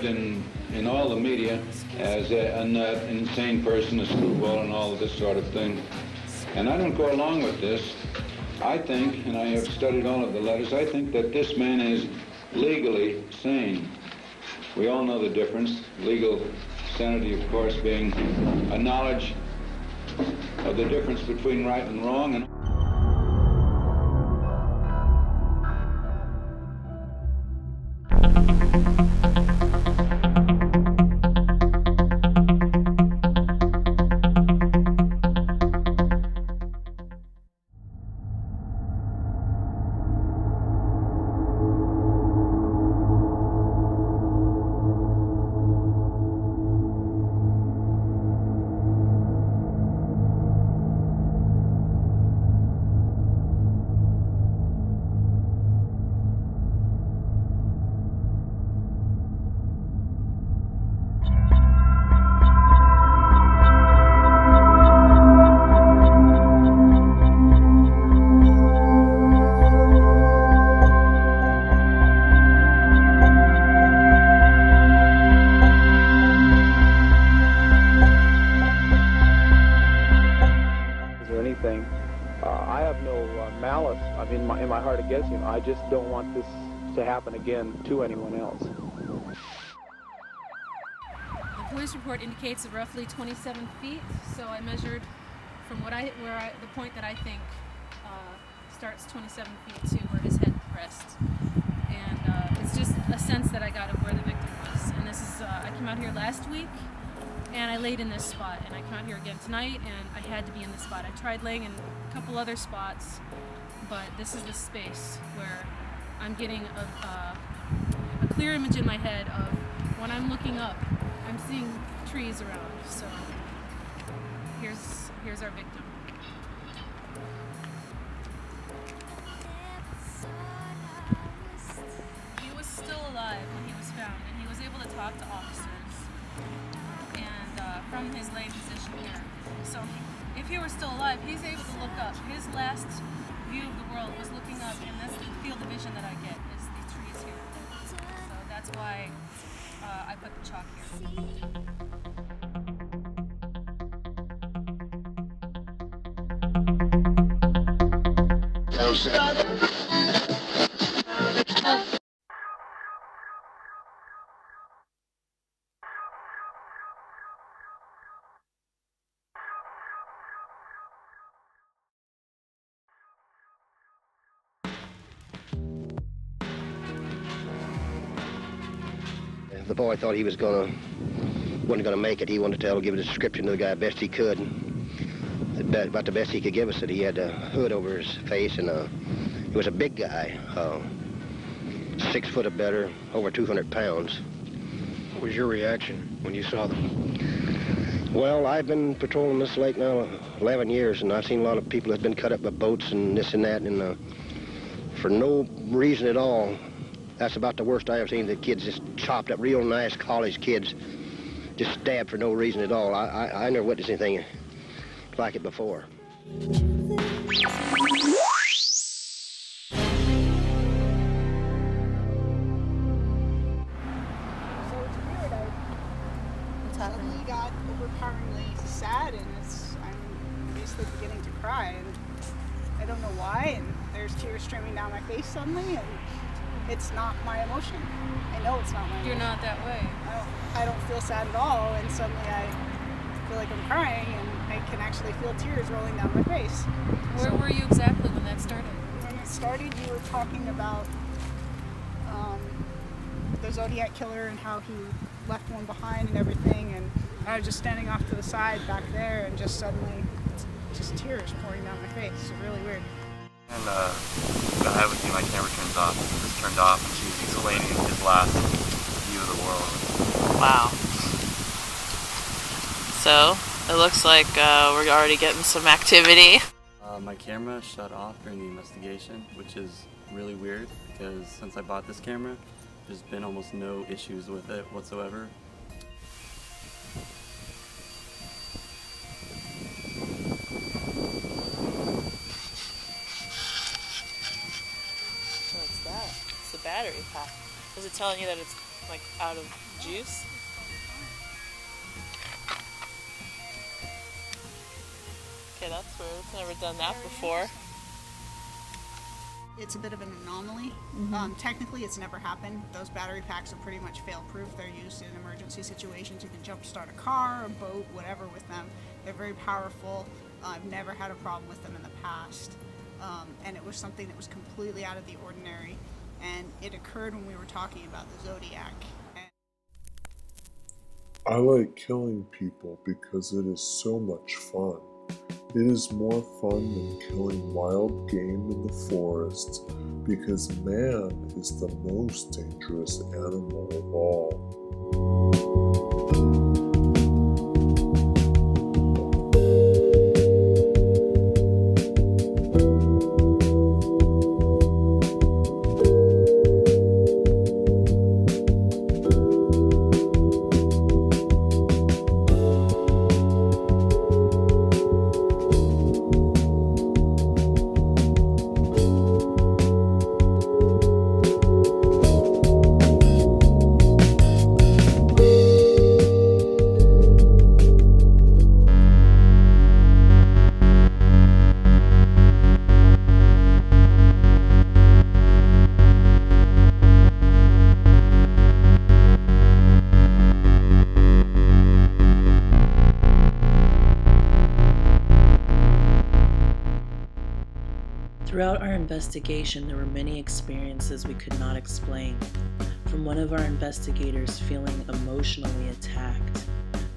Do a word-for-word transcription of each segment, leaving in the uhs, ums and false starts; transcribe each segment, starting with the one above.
described in, in all the media as a, an uh, insane person, a screwball, and all of this sort of thing. And I don't go along with this. I think, and I have studied all of the letters, I think that this man is legally sane. We all know the difference. Legal sanity, of course, being a knowledge of the difference between right and wrong. And malice, I mean, in my, in my heart against him. I just don't want this to happen again to anyone else. The police report indicates roughly twenty-seven feet, so I measured from what I, where I, the point that I think uh, starts twenty-seven feet to where his head rests. And uh, it's just a sense that I got of where the victim was. And this is, uh, I came out here last week, and I laid in this spot, and I came out here again tonight, and I had to be in this spot. I tried laying in a couple other spots, but this is the space where I'm getting a, uh, a clear image in my head of when I'm looking up, I'm seeing trees around. So here's, here's our victim. He was still alive when he was found, and he was able to talk to officers. From his lay position here. So if he were still alive, he's able to look up. His last view of the world was looking up, and that's the field of vision that I get, is the trees here. So that's why uh, I put the chalk here. The boy thought he was gonna, wasn't gonna make it. He wanted to tell, give a description of the guy best he could. About the best he could give us, that he had a hood over his face, and uh, he was a big guy, uh, six foot or better, over two hundred pounds. What was your reaction when you saw them? Well, I've been patrolling this lake now eleven years, and I've seen a lot of people that's been cut up by boats and this and that, and uh, for no reason at all. That's about the worst I ever seen. The kids just chopped up, real nice college kids, just stabbed for no reason at all. I, I, I never witnessed anything like it before. So it's weird. I, What's happening? Got overpoweringly sad, and it's, I'm basically beginning to cry, and I don't know why. And there's tears streaming down my face suddenly, and. It's not my emotion. I know it's not my You're emotion. You're not that way. I don't, I don't feel sad at all, and suddenly I feel like I'm crying, and I can actually feel tears rolling down my face. Where so, were you exactly when that started? When it started, you were talking about um, the Zodiac Killer and how he left one behind and everything, and I was just standing off to the side back there, and just suddenly, just tears pouring down my face. It's really weird. And uh, the highway team, my camera turns off. It was turned off, and she's explaining his last view of the world. Wow. So, it looks like uh, we're already getting some activity. Uh, my camera shut off during the investigation, which is really weird, because since I bought this camera, there's been almost no issues with it whatsoever. Battery pack. Was it telling you that it's like out of juice. Okay, that's weird. I've never done that before. It's a bit of an anomaly. Mm-hmm. um, technically, it's never happened. Those battery packs are pretty much fail-proof. They're used in emergency situations. You can jump-start a car, a boat, whatever with them. They're very powerful. Uh, I've never had a problem with them in the past. Um, and it was something that was completely out of the ordinary. And it occurred when we were talking about the Zodiac. And I like killing people because it is so much fun. It is more fun than killing wild game in the forest, because man is the most dangerous animal of all. Throughout our investigation, there were many experiences we could not explain, from one of our investigators feeling emotionally attacked,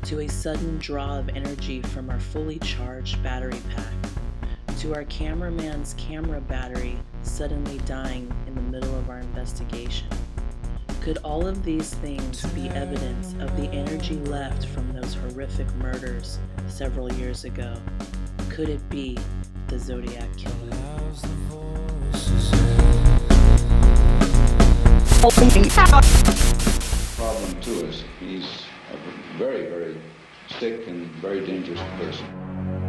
to a sudden draw of energy from our fully charged battery pack, to our cameraman's camera battery suddenly dying in the middle of our investigation. Could all of these things be evidence of the energy left from those horrific murders several years ago? Could it be the Zodiac Killer? Problem to us, he's a very, very sick and very dangerous person.